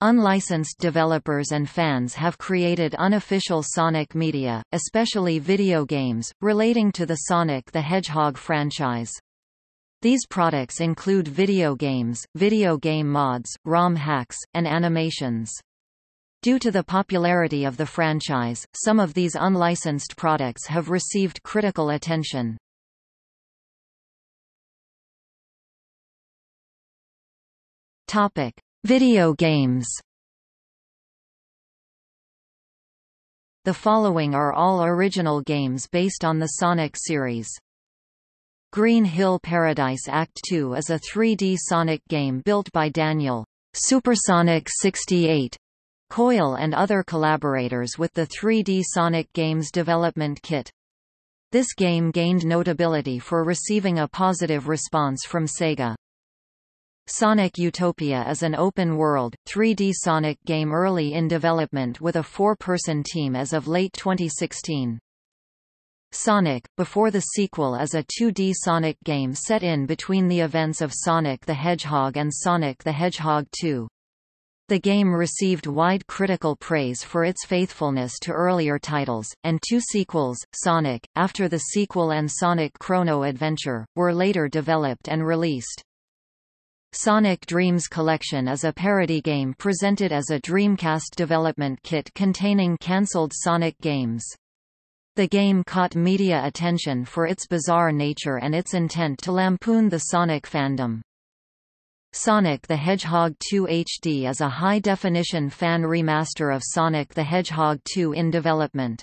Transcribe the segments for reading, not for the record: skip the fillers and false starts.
Unlicensed developers and fans have created unofficial Sonic media, especially video games, relating to the Sonic the Hedgehog franchise. These products include video games, video game mods, ROM hacks, and animations. Due to the popularity of the franchise, some of these unlicensed products have received critical attention. Topic: Video games. The following are all original games based on the Sonic series. Green Hill Paradise Act 2 is a 3D Sonic game built by Daniel, Supersonic 68, Coil and other collaborators with the 3D Sonic Games development kit. This game gained notability for receiving a positive response from Sega. Sonic Utopia is an open-world, 3D Sonic game early in development with a 4-person team as of late 2016. Sonic Before the Sequel is a 2D Sonic game set in between the events of Sonic the Hedgehog and Sonic the Hedgehog 2. The game received wide critical praise for its faithfulness to earlier titles, and two sequels, Sonic After the Sequel and Sonic Chrono Adventure, were later developed and released. Sonic Dreams Collection is a parody game presented as a Dreamcast development kit containing cancelled Sonic games. The game caught media attention for its bizarre nature and its intent to lampoon the Sonic fandom. Sonic the Hedgehog 2 HD is a high-definition fan remaster of Sonic the Hedgehog 2 in development.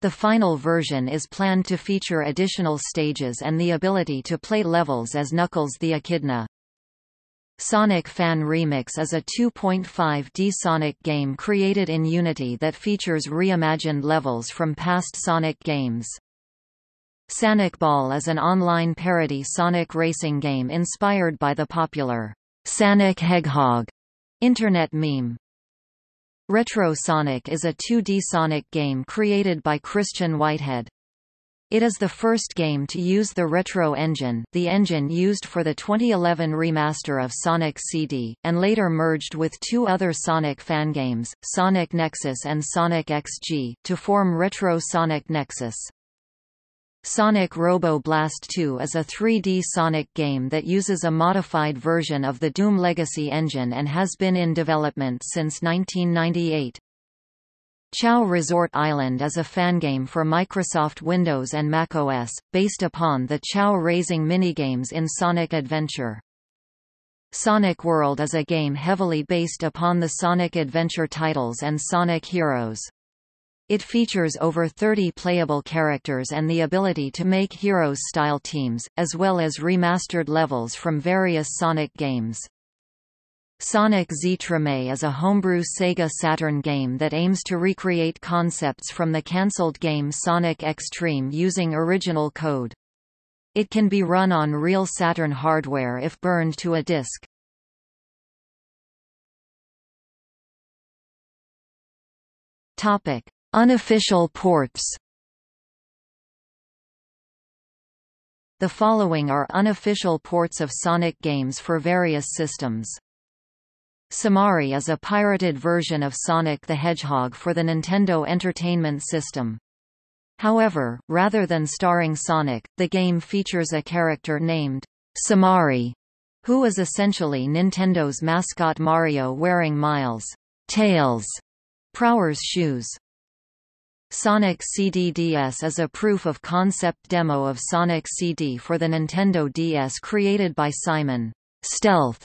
The final version is planned to feature additional stages and the ability to play levels as Knuckles the Echidna. Sonic Fan Remix is a 2.5D Sonic game created in Unity that features reimagined levels from past Sonic games. Sonic Ball is an online parody Sonic racing game inspired by the popular Sanic Heghog internet meme. Retro Sonic is a 2D Sonic game created by Christian Whitehead. It is the first game to use the Retro Engine, the engine used for the 2011 remaster of Sonic CD, and later merged with two other Sonic fangames, Sonic Nexus and Sonic XG, to form Retro Sonic Nexus. Sonic Robo Blast 2 is a 3D Sonic game that uses a modified version of the Doom Legacy engine and has been in development since 1998. Chao Resort Island is a fangame for Microsoft Windows and macOS, based upon the Chao racing minigames in Sonic Adventure. Sonic World is a game heavily based upon the Sonic Adventure titles and Sonic Heroes. It features over 30 playable characters and the ability to make Heroes-style teams, as well as remastered levels from various Sonic games. Sonic Z-Treme is a homebrew Sega Saturn game that aims to recreate concepts from the cancelled game Sonic Xtreme using original code. It can be run on real Saturn hardware if burned to a disk. Topic: Unofficial ports. The following are unofficial ports of Sonic games for various systems. Samari is a pirated version of Sonic the Hedgehog for the Nintendo Entertainment System. However, rather than starring Sonic, the game features a character named Samari, who is essentially Nintendo's mascot Mario wearing Miles' Tails' Prower's shoes. Sonic CD DS is a proof-of-concept demo of Sonic CD for the Nintendo DS created by Simon "Stealth"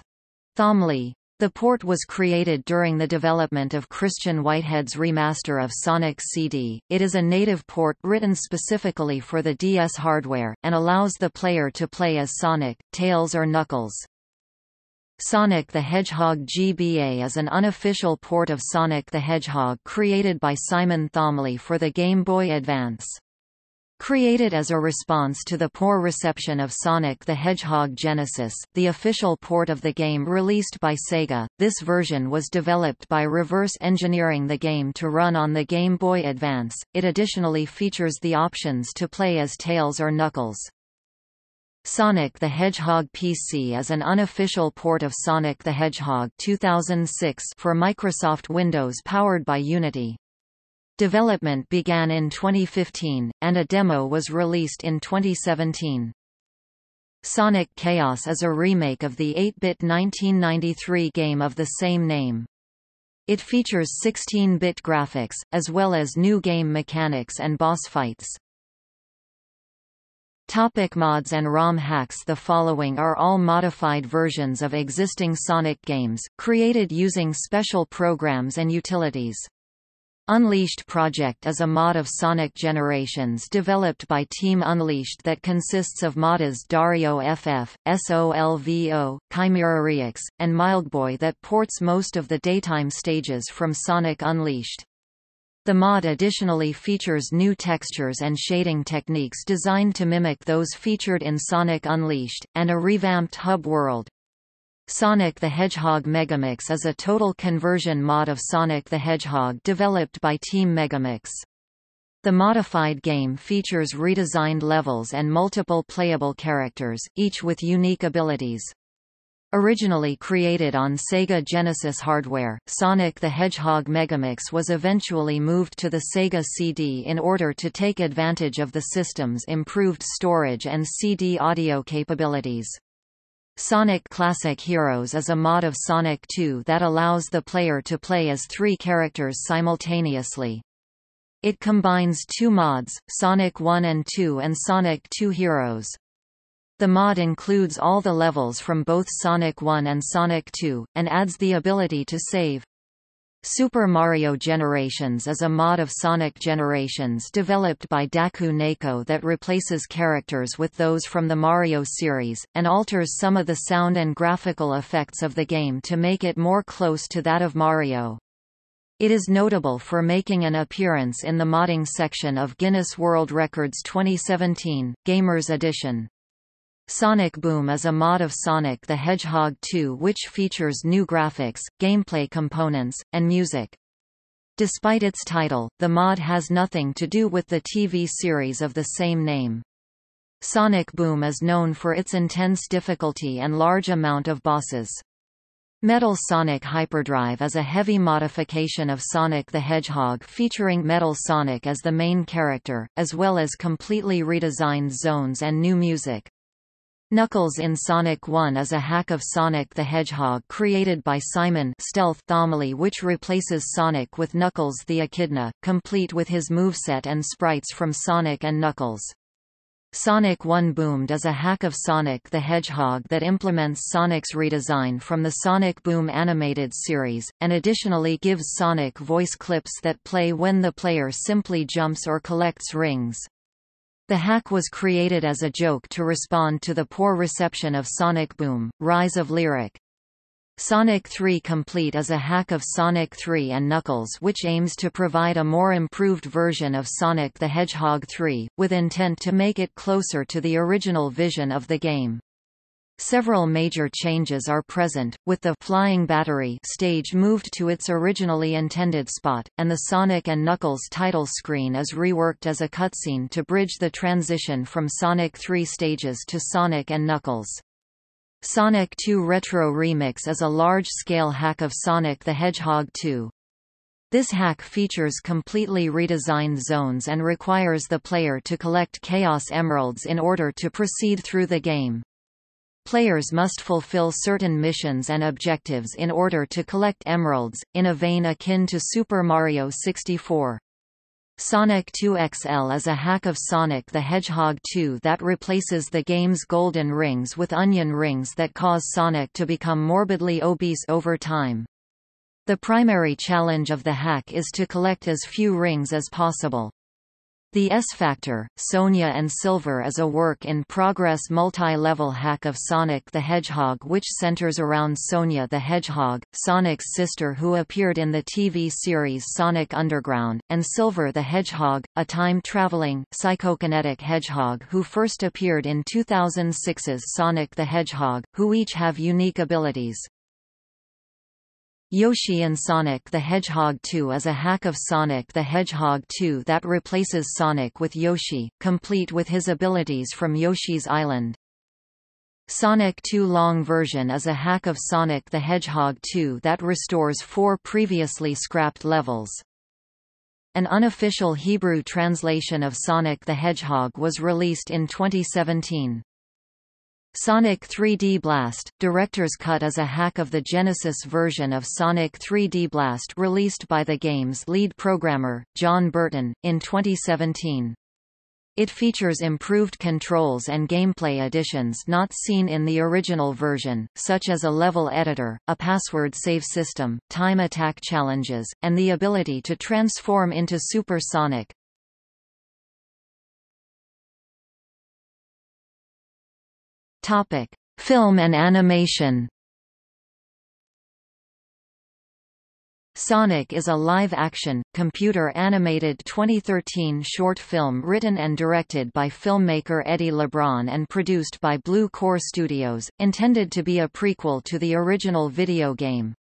Thomley. The port was created during the development of Christian Whitehead's remaster of Sonic CD. It is a native port written specifically for the DS hardware, and allows the player to play as Sonic, Tails or Knuckles. Sonic the Hedgehog GBA is an unofficial port of Sonic the Hedgehog created by Simon Thomley for the Game Boy Advance. Created as a response to the poor reception of Sonic the Hedgehog Genesis, the official port of the game released by Sega, this version was developed by reverse engineering the game to run on the Game Boy Advance. It additionally features the options to play as Tails or Knuckles. Sonic the Hedgehog PC is an unofficial port of Sonic the Hedgehog 2006 for Microsoft Windows powered by Unity. Development began in 2015, and a demo was released in 2017. Sonic Chaos is a remake of the 8-bit 1993 game of the same name. It features 16-bit graphics, as well as new game mechanics and boss fights. Topic mods and ROM hacks. The following are all modified versions of existing Sonic games, created using special programs and utilities. Unleashed Project is a mod of Sonic Generations developed by Team Unleashed that consists of modders Dario FF, SOLVO, ChimeraRex, and Mildboy that ports most of the daytime stages from Sonic Unleashed. The mod additionally features new textures and shading techniques designed to mimic those featured in Sonic Unleashed, and a revamped hub world. Sonic the Hedgehog Megamix is a total conversion mod of Sonic the Hedgehog developed by Team Megamix. The modified game features redesigned levels and multiple playable characters, each with unique abilities. Originally created on Sega Genesis hardware, Sonic the Hedgehog Megamix was eventually moved to the Sega CD in order to take advantage of the system's improved storage and CD audio capabilities. Sonic Classic Heroes is a mod of Sonic 2 that allows the player to play as three characters simultaneously. It combines two mods, Sonic 1 and 2 and Sonic 2 Heroes. The mod includes all the levels from both Sonic 1 and Sonic 2, and adds the ability to save. Super Mario Generations is a mod of Sonic Generations developed by Daku Namco that replaces characters with those from the Mario series, and alters some of the sound and graphical effects of the game to make it more close to that of Mario. It is notable for making an appearance in the modding section of Guinness World Records 2017, Gamers Edition. Sonic Boom is a mod of Sonic the Hedgehog 2 which features new graphics, gameplay components, and music. Despite its title, the mod has nothing to do with the TV series of the same name. Sonic Boom is known for its intense difficulty and large amount of bosses. Metal Sonic Hyperdrive is a heavy modification of Sonic the Hedgehog featuring Metal Sonic as the main character, as well as completely redesigned zones and new music. Knuckles in Sonic 1 is a hack of Sonic the Hedgehog created by Simon Thomley which replaces Sonic with Knuckles the Echidna, complete with his moveset and sprites from Sonic and Knuckles. Sonic 1 Boomed is a hack of Sonic the Hedgehog that implements Sonic's redesign from the Sonic Boom animated series, and additionally gives Sonic voice clips that play when the player simply jumps or collects rings. The hack was created as a joke to respond to the poor reception of Sonic Boom, Rise of Lyric. Sonic 3 Complete is a hack of Sonic 3 and Knuckles which aims to provide a more improved version of Sonic the Hedgehog 3, with intent to make it closer to the original vision of the game. Several major changes are present, with the Flying Battery stage moved to its originally intended spot, and the Sonic and Knuckles title screen is reworked as a cutscene to bridge the transition from Sonic 3 stages to Sonic and Knuckles. Sonic 2 Retro Remix is a large-scale hack of Sonic the Hedgehog 2. This hack features completely redesigned zones and requires the player to collect Chaos Emeralds in order to proceed through the game. Players must fulfill certain missions and objectives in order to collect emeralds, in a vein akin to Super Mario 64. Sonic 2 XL is a hack of Sonic the Hedgehog 2 that replaces the game's golden rings with onion rings that cause Sonic to become morbidly obese over time. The primary challenge of the hack is to collect as few rings as possible. The S-Factor, Sonia and Silver is a work-in-progress multi-level hack of Sonic the Hedgehog which centers around Sonia the Hedgehog, Sonic's sister who appeared in the TV series Sonic Underground, and Silver the Hedgehog, a time-traveling, psychokinetic hedgehog who first appeared in 2006's Sonic the Hedgehog, who each have unique abilities. Yoshi in Sonic the Hedgehog 2 is a hack of Sonic the Hedgehog 2 that replaces Sonic with Yoshi, complete with his abilities from Yoshi's Island. Sonic 2 Long Version is a hack of Sonic the Hedgehog 2 that restores 4 previously scrapped levels. An unofficial Hebrew translation of Sonic the Hedgehog was released in 2017. Sonic 3D Blast – Director's Cut is a hack of the Genesis version of Sonic 3D Blast released by the game's lead programmer, John Burton, in 2017. It features improved controls and gameplay additions not seen in the original version, such as a level editor, a password save system, time attack challenges, and the ability to transform into Super Sonic. Film and animation. Sonic is a live-action, computer-animated 2013 short film written and directed by filmmaker Eddie LeBron and produced by Blue Core Studios, intended to be a prequel to the original video game.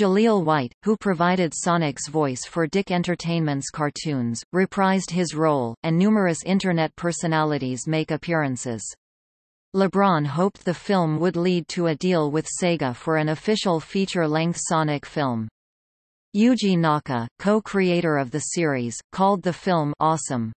Jaleel White, who provided Sonic's voice for Dick Entertainment's cartoons, reprised his role, and numerous internet personalities make appearances. LeBron hoped the film would lead to a deal with Sega for an official feature-length Sonic film. Yuji Naka, co-creator of the series, called the film awesome.